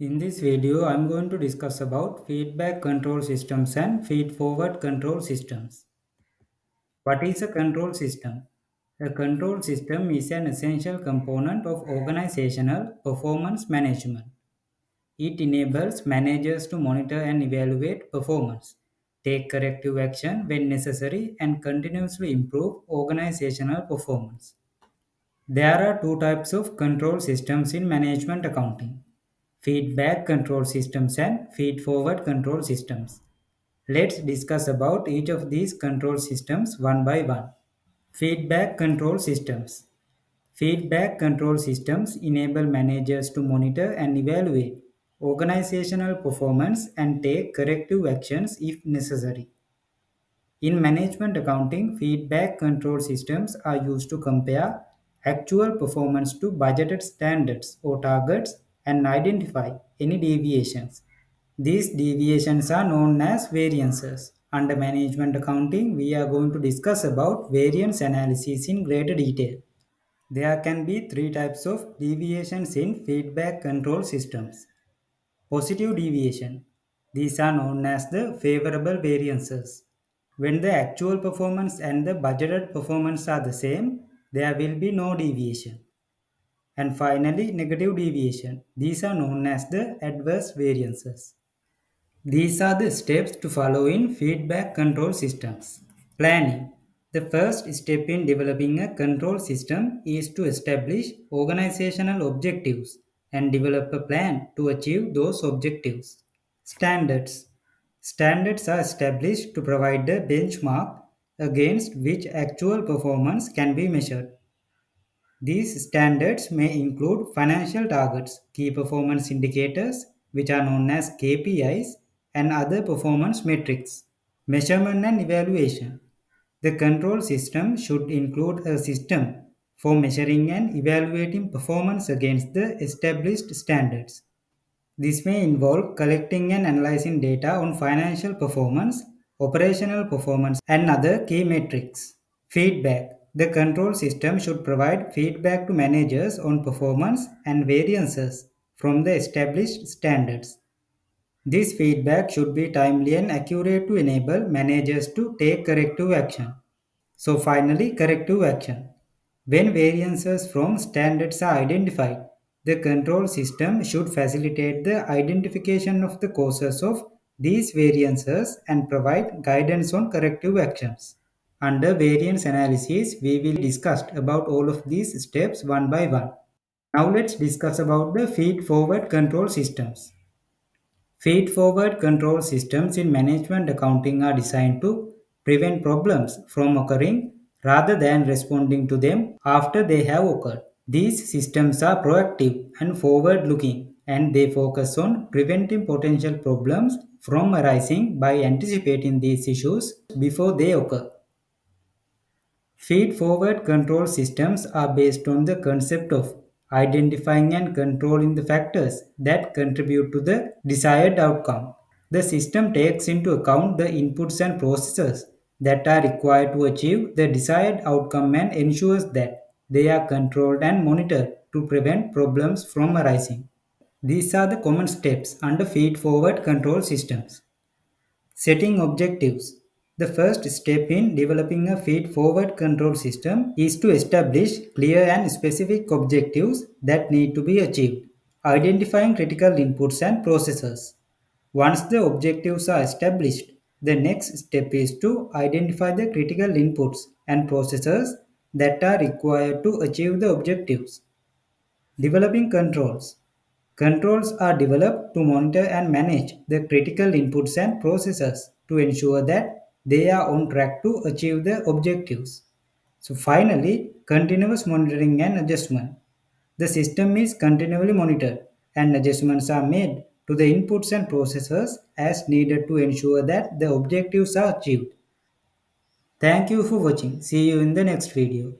In this video, I am going to discuss about feedback control systems and feed-forward control systems. What is a control system? A control system is an essential component of organizational performance management. It enables managers to monitor and evaluate performance, take corrective action when necessary, and continuously improve organizational performance. There are two types of control systems in management accounting: feedback control systems and feed-forward control systems. Let's discuss about each of these control systems one by one. Feedback control systems. Feedback control systems enable managers to monitor and evaluate organizational performance and take corrective actions if necessary. In management accounting, feedback control systems are used to compare actual performance to budgeted standards or targets and identify any deviations. These deviations are known as variances. Under management accounting, we are going to discuss about variance analysis in greater detail. There can be three types of deviations in feedback control systems. Positive deviation. These are known as the favorable variances. When the actual performance and the budgeted performance are the same, there will be no deviation. And finally, negative deviation. These are known as the adverse variances. These are the steps to follow in feedback control systems. Planning. The first step in developing a control system is to establish organizational objectives and develop a plan to achieve those objectives. Standards. Standards are established to provide a benchmark against which actual performance can be measured. These standards may include financial targets, key performance indicators, which are known as KPIs, and other performance metrics. Measurement and evaluation. The control system should include a system for measuring and evaluating performance against the established standards. This may involve collecting and analyzing data on financial performance, operational performance, and other key metrics. Feedback. The control system should provide feedback to managers on performance and variances from the established standards. This feedback should be timely and accurate to enable managers to take corrective action. So finally, corrective action. When variances from standards are identified, the control system should facilitate the identification of the causes of these variances and provide guidance on corrective actions. Under variance analysis, we will discuss about all of these steps one by one. Now let's discuss about the feed-forward control systems. Feed-forward control systems in management accounting are designed to prevent problems from occurring rather than responding to them after they have occurred. These systems are proactive and forward-looking, and they focus on preventing potential problems from arising by anticipating these issues before they occur. Feed-forward control systems are based on the concept of identifying and controlling the factors that contribute to the desired outcome. The system takes into account the inputs and processes that are required to achieve the desired outcome and ensures that they are controlled and monitored to prevent problems from arising. These are the common steps under feed-forward control systems. Setting objectives. The first step in developing a feed-forward control system is to establish clear and specific objectives that need to be achieved, identifying critical inputs and processes. Once the objectives are established, the next step is to identify the critical inputs and processes that are required to achieve the objectives. Developing controls. Controls are developed to monitor and manage the critical inputs and processes to ensure that they are on track to achieve their objectives. So finally, continuous monitoring and adjustment. The system is continually monitored and adjustments are made to the inputs and processes as needed to ensure that the objectives are achieved. Thank you for watching. See you in the next video.